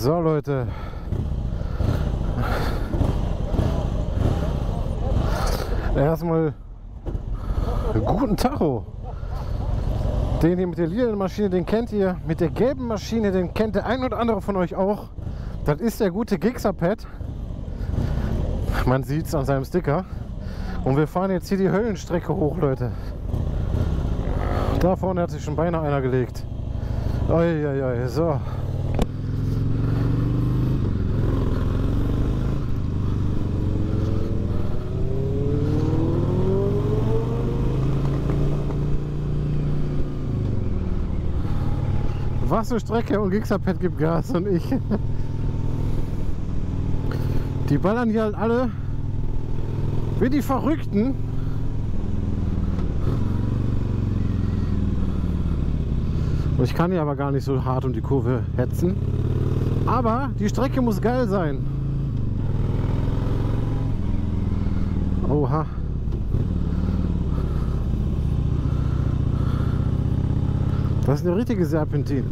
So Leute, erstmal guten Tacho. Den hier mit der lilanen Maschine, den kennt ihr. Mit der gelben Maschine, den kennt der ein oder andere von euch auch. Das ist der gute Gixxerpat. Man sieht es an seinem Sticker. Und wir fahren jetzt hier die Höllenstrecke hoch, Leute. Da vorne hat sich schon beinahe einer gelegt. Uiuiui, so. Was eine Strecke, und Gixxerpat gibt Gas und ich. Die ballern hier halt alle wie die Verrückten. Und ich kann hier aber gar nicht so hart um die Kurve hetzen. Aber die Strecke muss geil sein. Oha. Das ist eine richtige Serpentin.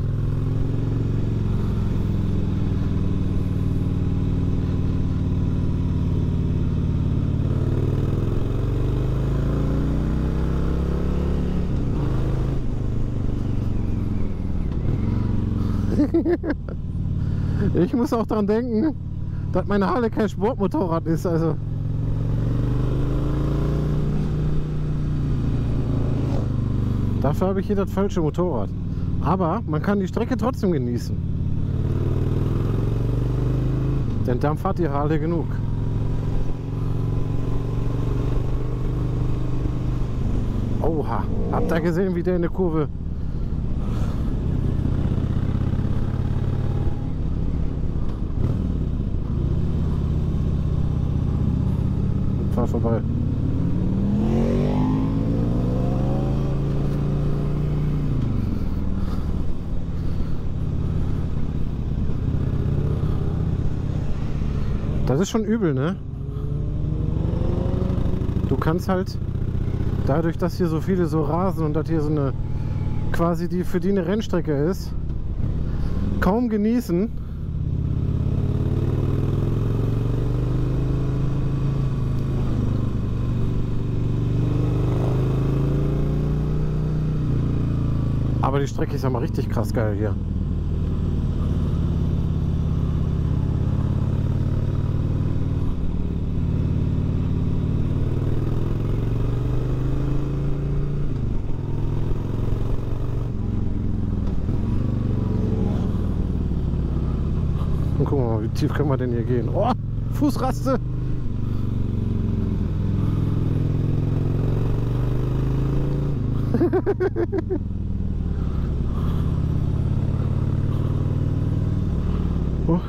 Ich muss auch daran denken, dass meine Harley kein Sportmotorrad ist, also. Dafür habe ich hier das falsche Motorrad. Aber man kann die Strecke trotzdem genießen. Denn Dampf hat die Harley genug. Oha, habt ihr gesehen, wie der in der Kurve... Fahr vorbei. Das ist schon übel, ne? Du kannst halt, dadurch, dass hier so viele so rasen und dass hier so eine, quasi die für die eine Rennstrecke ist, kaum genießen. Aber die Strecke ist ja mal richtig krass geil hier. Guck mal, wie tief können wir denn hier gehen? Oh, Fußraste! Oh.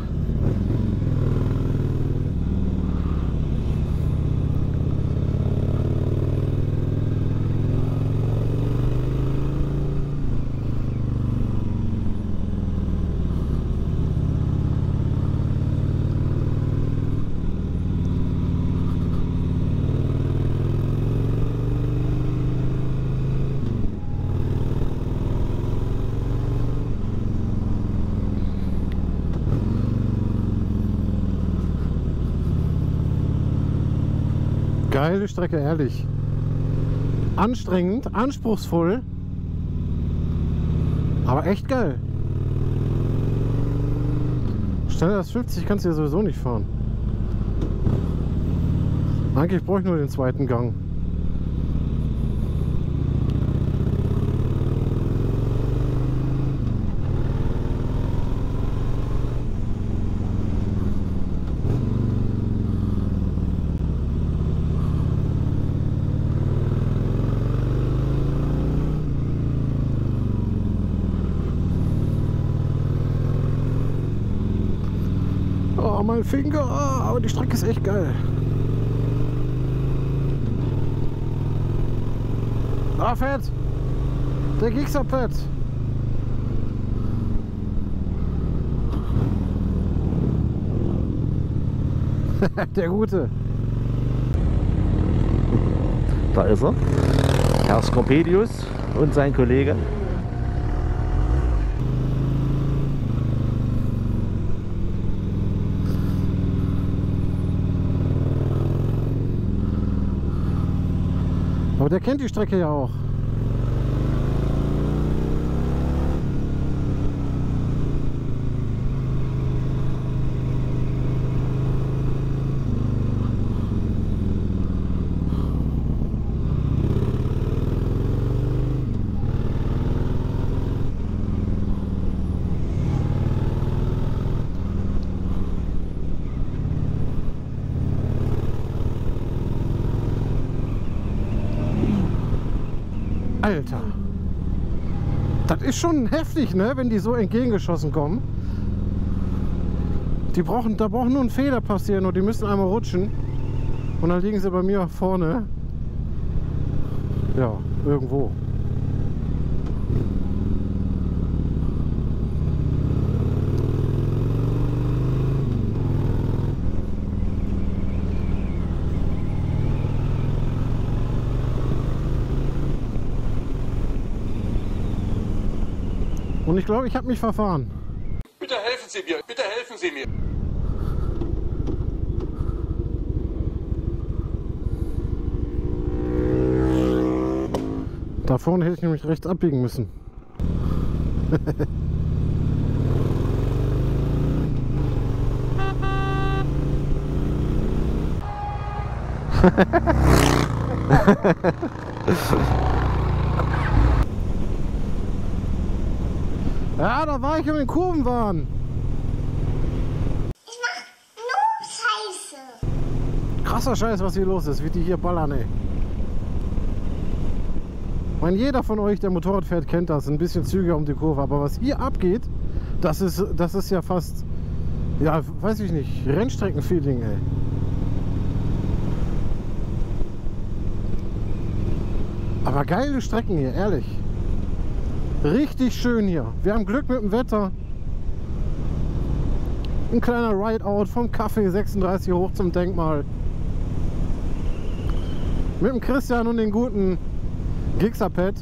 Geile Strecke, ehrlich. Anstrengend, anspruchsvoll, aber echt geil. Schneller als 50 kannst du ja sowieso nicht fahren. Eigentlich brauche ich nur den zweiten Gang. Mein Finger, oh, aber die Strecke ist echt geil. Da fährt der Gixxerpat. Der Gute. Da ist er, Herr Skorpedius und sein Kollege. Aber der kennt die Strecke ja auch. Alter, das ist schon heftig, ne, wenn die so entgegengeschossen kommen. Da braucht nur ein Fehler passieren und die müssen einmal rutschen. Und dann liegen sie bei mir vorne. Ja, irgendwo. Und ich glaube, ich habe mich verfahren. Bitte helfen Sie mir, bitte helfen Sie mir. Da vorne hätte ich nämlich rechts abbiegen müssen. Ja, da war ich um den Kurvenwahn. Ich mach nur Scheiße. Krasser Scheiß, was hier los ist, wie die hier ballern, ey. Ich meine, jeder von euch, der Motorrad fährt, kennt das. Ein bisschen zügiger um die Kurve. Aber was hier abgeht, das ist ja fast, ja, weiß ich nicht, Rennstreckenfeeling, ey. Aber geile Strecken hier, ehrlich. Richtig schön hier. Wir haben Glück mit dem Wetter. Ein kleiner Rideout vom Café 36 hoch zum Denkmal. Mit dem Christian und den guten Gixxerpat.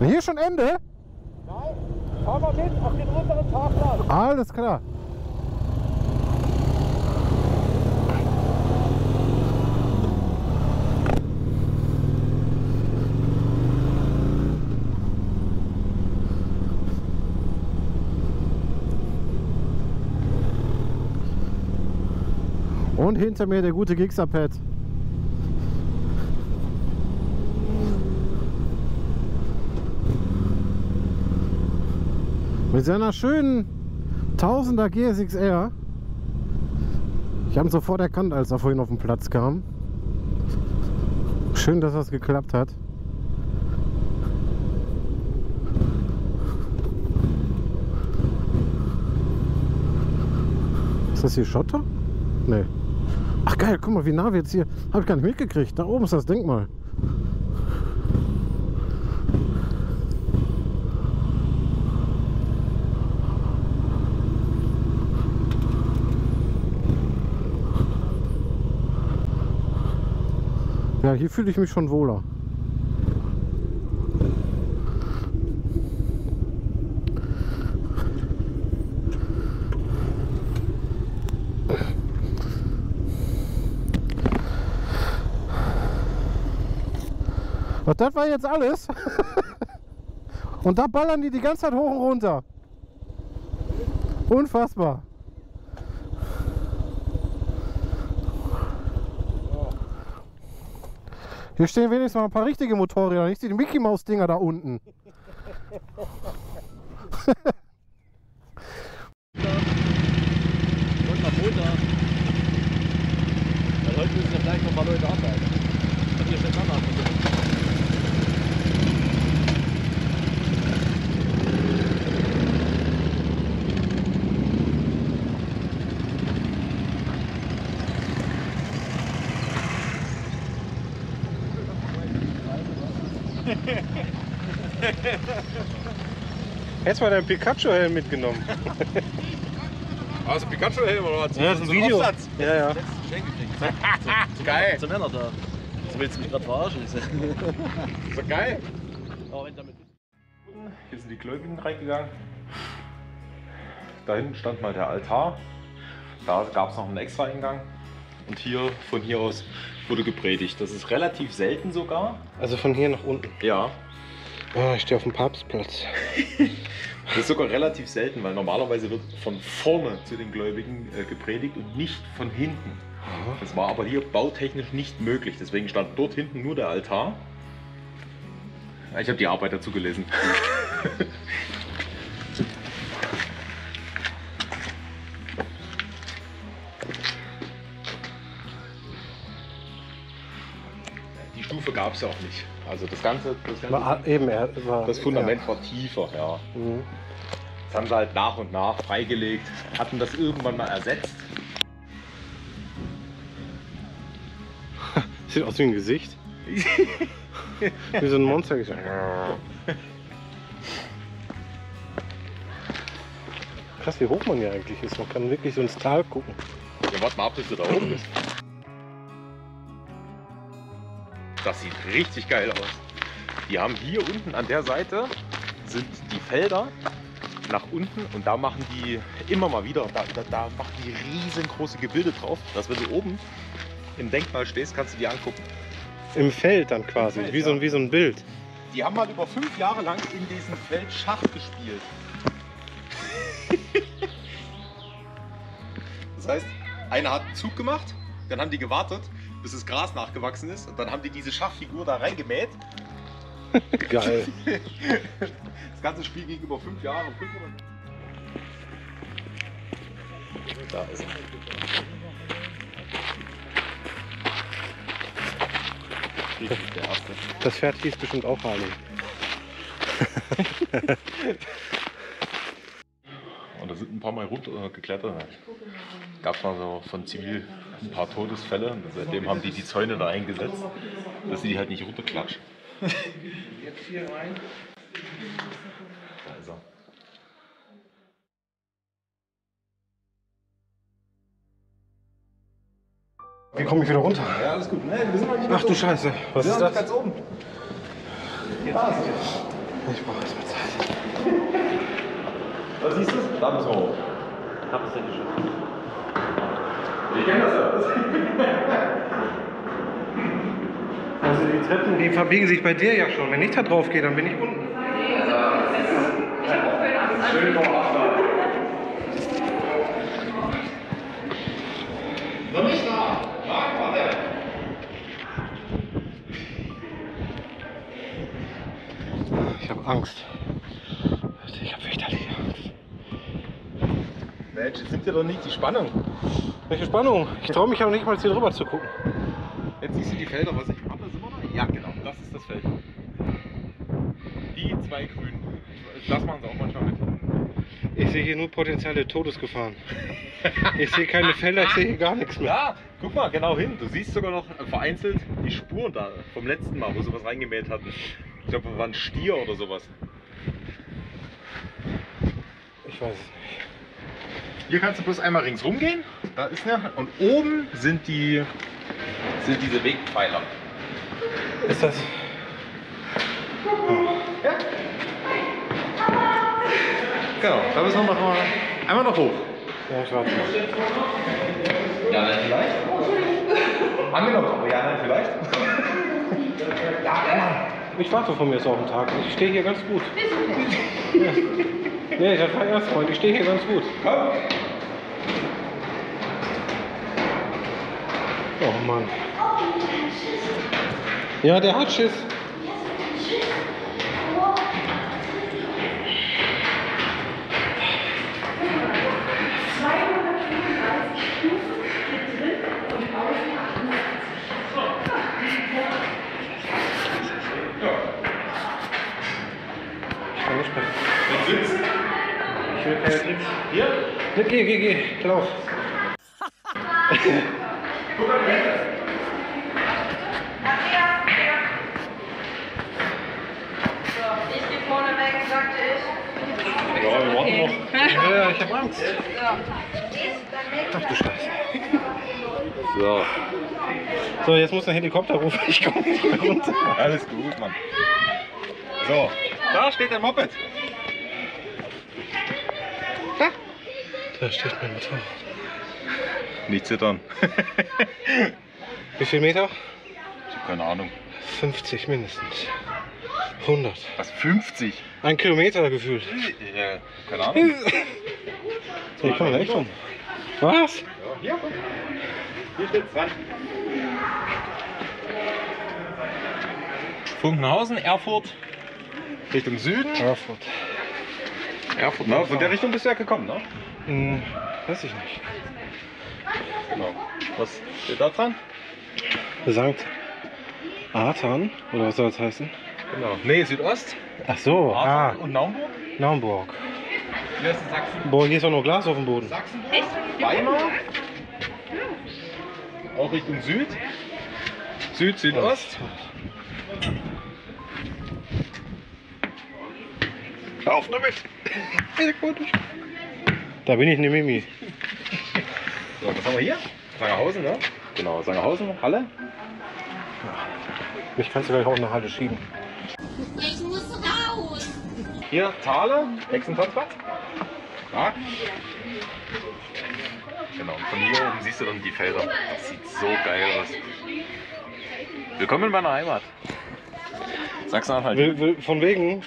Hier schon Ende? Nein, fahren wir mit auf den unteren Parkplatz. Alles klar. Und hinter mir der gute Gixxerpat. Mit seiner schönen 1000er GSXR. Ich habe ihn sofort erkannt, als er vorhin auf den Platz kam. Schön, dass das geklappt hat. Ist das hier Schotter? Nee. Ach geil, guck mal, wie nah wir jetzt hier... Habe ich gar nicht mitgekriegt. Da oben ist das Denkmal. Ja, hier fühle ich mich schon wohler. Und das war jetzt alles. Und da ballern die ganze Zeit hoch und runter. Unfassbar. Hier stehen wenigstens mal ein paar richtige Motorräder, nicht die Mickey-Maus-Dinger da unten. Und nach Montag. Weil heute müssen ja gleich noch ein paar Leute arbeiten. Und hier steht Mama. Jetzt mal deinen Pikachu-Helm mitgenommen. Also Pikachu-Helm oder was? Ja, das ist ein Video. Aufsatz. Ja, ja. Das letzte Geschenk gekriegt. So, geil. Zum Männer da. So willst du mich gerade verarschen. So geil. Hier sind die Gläubigen reingegangen. Da hinten stand mal der Altar, da gab es noch einen extra Eingang. Und hier, von hier aus wurde gepredigt. Das ist relativ selten sogar. Also von hier nach unten? Ja. Oh, ich stehe auf dem Papstplatz. Das ist sogar relativ selten, weil normalerweise wird von vorne zu den Gläubigen gepredigt und nicht von hinten. Aha. Das war aber hier bautechnisch nicht möglich. Deswegen stand dort hinten nur der Altar. Ich habe die Arbeit dazu gelesen. Die Stufe gab es ja auch nicht. Also das Ganze war eben, das Fundament war tiefer. Ja. Mhm. Das haben sie halt nach und nach freigelegt, hatten das irgendwann mal ersetzt. Sieht aus wie ein Gesicht. Wie so ein Monster gesagt. Krass, wie hoch man hier eigentlich ist. Man kann wirklich so ins Tal gucken. Ja, warte mal ab, bis du da oben bist. Das sieht richtig geil aus. Die haben hier unten an der Seite sind die Felder nach unten und da machen die immer mal wieder, da machen die riesengroße Gebilde drauf, dass wenn du oben im Denkmal stehst, kannst du die angucken. Im Feld dann quasi, Feld, wie so ein Bild. Die haben halt über 5 Jahre lang in diesem Feld Schach gespielt. Das heißt, einer hat einen Zug gemacht, dann haben die gewartet, bis das Gras nachgewachsen ist und dann haben die diese Schachfigur da reingemäht. Geil. Das ganze Spiel ging über 5 Jahre. Da ist er. Das Pferd hieß bestimmt auch Harley. Und da sind ein paar Mal runtergeklettert. Gab es mal so von Zivil ein paar Todesfälle. Und seitdem haben die Zäune da eingesetzt, dass sie die halt nicht runterklatschen. Da ist er. Wie komme ich wieder runter? Ja, alles gut. Nee, wir sind noch nicht ganz oben. Ach du Scheiße. Was ist das? Wir sind noch nicht ganz oben. Ich brauche jetzt mal Zeit. Was siehst du? Da müssen wir hoch. Hab's ja geschafft. Ich kenne das ja. Also die Treppen, die verbiegen sich bei dir ja schon. Wenn ich da drauf gehe, dann bin ich unten. Schön vom Abstand. Noch nicht da. Ich habe Angst. Ich habe fürchterliche Angst. Mensch, jetzt nimmt ja doch nicht die Spannung. Welche Spannung? Ich traue mich ja nicht mal hier drüber zu gucken. Jetzt siehst du die Felder, was ich mache, sind wir noch? Ja, genau, das ist das Feld. Die zwei grünen. Das machen sie auch manchmal mit. Ich sehe hier nur potenzielle Todesgefahren. Ich sehe keine Felder, ich sehe hier gar nichts mehr. Ja, guck mal genau hin. Du siehst sogar noch vereinzelt die Spuren da vom letzten Mal, wo sie was reingemäht hatten. Ich glaube, das war ein Stier oder sowas. Ich weiß es nicht. Hier kannst du bloß einmal ringsrum gehen. Da ist eine. Und oben sind diese Wegpfeiler. Ist das? Ja. Genau, da müssen wir noch einmal noch hoch. Ja, ich warte mal. Ja, nein, vielleicht? Angenommen, aber ja, nein, vielleicht? Ja, nein. Ich warte von mir so auf den Tag. Ich stehe hier ganz gut. Ja. Nee, ich hatte erst Freund. Ich stehe hier ganz gut. Oh Mann. Ja, der hat Schiss. Hier? Ja, geh, lauf. Guck mal, ich geh vorne weg, sagte ich. Ja, wir warten noch. Ja, ich hab Angst. Ach du Scheiße. So, jetzt muss der Helikopter rufen. Ich komme nicht mehr runter. Alles gut, Mann. So, da steht der Moped. Da steht mein Motorrad. Nicht zittern. Wie viel Meter? Ich habe keine Ahnung. 50 mindestens. 100. Was, 50? Ein Kilometer gefühlt. Ja, keine Ahnung. So, ich komme da echt rum. Was? Ja, hier steht's dran. Funkenhausen, Erfurt. Richtung Süden. Erfurt. Erfurt. Na, von der Richtung bist du ja gekommen, ne? Hm, weiß ich nicht. Genau. Was steht da dran? St. Athan, oder was soll das heißen? Genau. Nee, Südost. Ach so. Athan und Naumburg? Naumburg. Hier ist Sachsen. Boah, hier ist auch noch Glas auf dem Boden. Sachsen. Weimar. Auch Richtung Süd. Süd, Südost. Auf damit! Da bin ich eine Mimi. So, was haben wir hier? Sangerhausen, ne? Genau, Sangerhausen, Halle. Mich kannst du gleich auch in der Halle schieben. Ich muss raus! Hier, Thale, Hexentanzbad. Ja. Genau, von hier oben siehst du dann die Felder. Das sieht so geil aus. Willkommen in meiner Heimat. Sachsen-Anhalt. Von wegen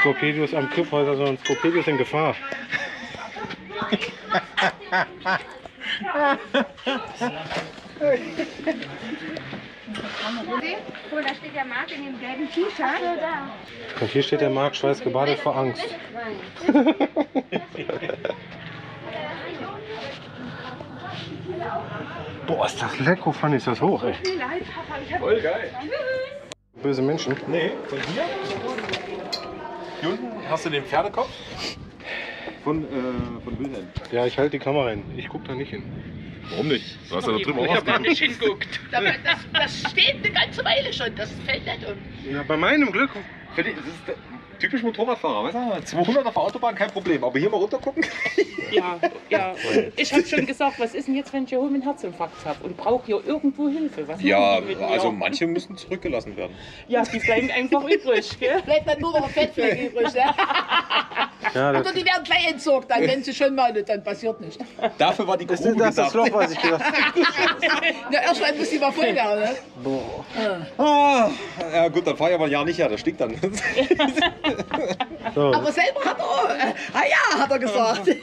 Skorpedius am Kyffhäuser, sondern Skorpedius in Gefahr. Oh, da steht der Marc in dem gelben T-Shirt. Und hier steht der Marc, schweißgebadet vor Angst. Boah, ist das lecker, fand ich das hoch, ey. Voll geil. Böse Menschen. Nee, von hier. Hier unten hast du den Pferdekopf von Wilhelm. Ja, ich halte die Kamera hin. Ich gucke da nicht hin. Warum nicht? Du hast da drüben auch was nicht hinguckt. Das steht eine ganze Weile schon. Das fällt nicht um. Ja, bei meinem Glück. Das ist typisch Motorradfahrer. Weißt du, 200 auf der Autobahn, kein Problem. Aber hier mal runter gucken. Ja, ja. Ich habe schon gesagt, was ist denn jetzt, wenn ich hier oben einen Herzinfarkt habe und brauche hier irgendwo Hilfe? Was ja, also manche müssen zurückgelassen werden. Ja, die bleiben einfach übrig. Gell? Bleibt dann nur noch Fettfleck übrig. Ne? Ja, oder die werden gleich entsorgt, dann wenn sie schon mal nicht, dann passiert nichts. Dafür war die Grube gedacht. Das ist das Loch, was ich gedacht habe. Ja, erstmal muss die mal voll werden. Ne? Boah. Ah. Ja gut, dann fahr ich aber ein Jahr nicht her, das stinkt dann. So. Aber selber hat er, ja, hat er gesagt. Ja,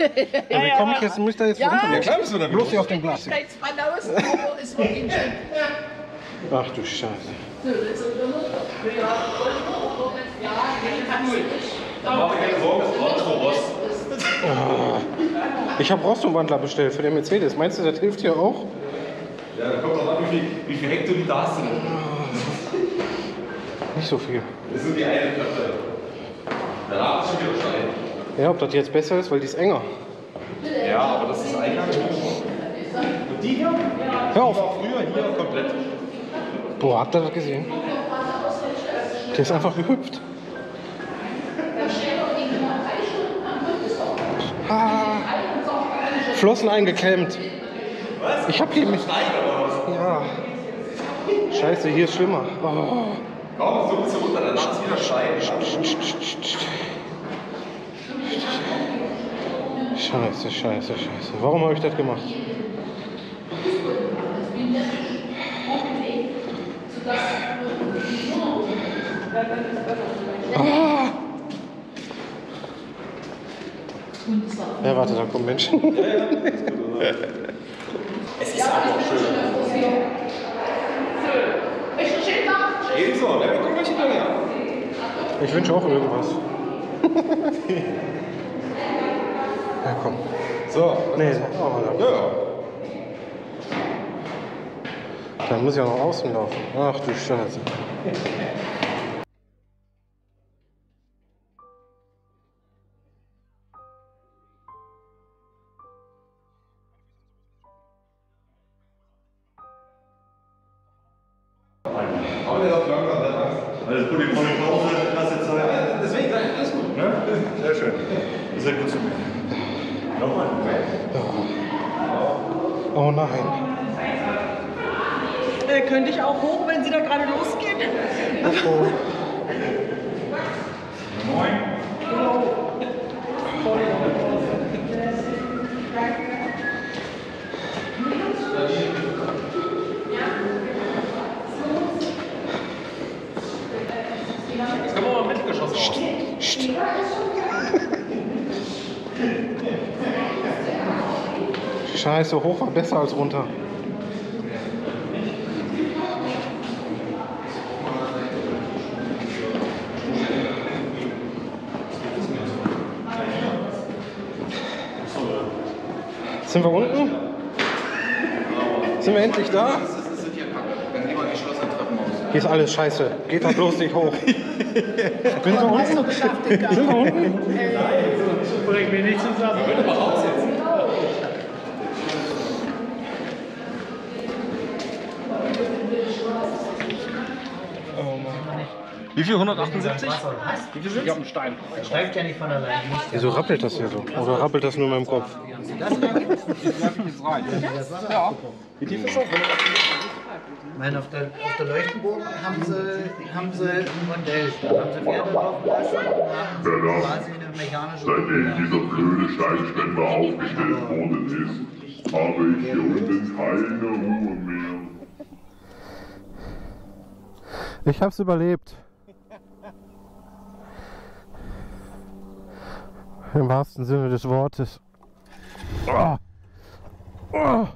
wie komme ich jetzt, muss ich da jetzt runter? Ja, klar müssen wir da bloß hier auf dem Glas. Ach du Scheiße. Ich habe Rostumwandler bestellt für den Mercedes. Meinst du, das hilft hier auch? Ja, da kommt doch an, wie viel Hektoliter hast du denn? Nicht so viel. Das sind die eine Klappe. Danach ist schon wieder Stein. Ja, ob das jetzt besser ist, weil die ist enger. Ja, aber das ist eigentlich. Und die hier? Ja. Hör auf. Die war früher hier komplett. Boah, habt ihr das gesehen? Der ist einfach gehüpft. Ah, Flossen eingeklemmt. Was? Ich hab hier mich. Ja. Scheiße, hier ist schlimmer. Oh. Komm, so ein bisschen runter, dann lass es wieder scheiden. Scheiße, scheiße, scheiße. Warum habe ich das gemacht? Ah. Ja, warte, da kommen Menschen. Es ist aber auch schön. Ebenso, ne? Guck mal hinterher. Ich wünsche auch irgendwas. Ja, komm. So. Nee, oh, ja. Dann muss ich auch noch außen laufen. Ach du Scheiße. Oh nein. Könnte ich auch hoch, wenn sie da gerade losgeht? Oh. Moin. Licht. Scheiße, hoch war besser als runter. Sind wir unten? Sind wir endlich da? Hier ist alles scheiße. Geht doch bloß nicht hoch. Sind wir unten? Sind wir unten? Bring mich nicht zum Satz. Oh Mann. Wie viel? 178? Wie viel sind es? Ein Stein. Das steigt ja nicht von allein. Wieso rappelt das hier so? Oder rappelt das nur in meinem Kopf? Das werfe ich jetzt rein. Ja. Wie tief ist das? Ich meine, auf der Leuchtenburg haben sie ein Modell. Da haben sie Pferde laufen lassen und haben quasi eine mechanische... Seitdem dieser blöde Steinständer aufgestellt worden ist, habe ich hier unten keine Ruhe mehr. Ich hab's überlebt. Im wahrsten Sinne des Wortes. Oh. Oh.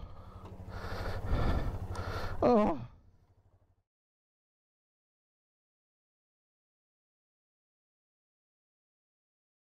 Oh.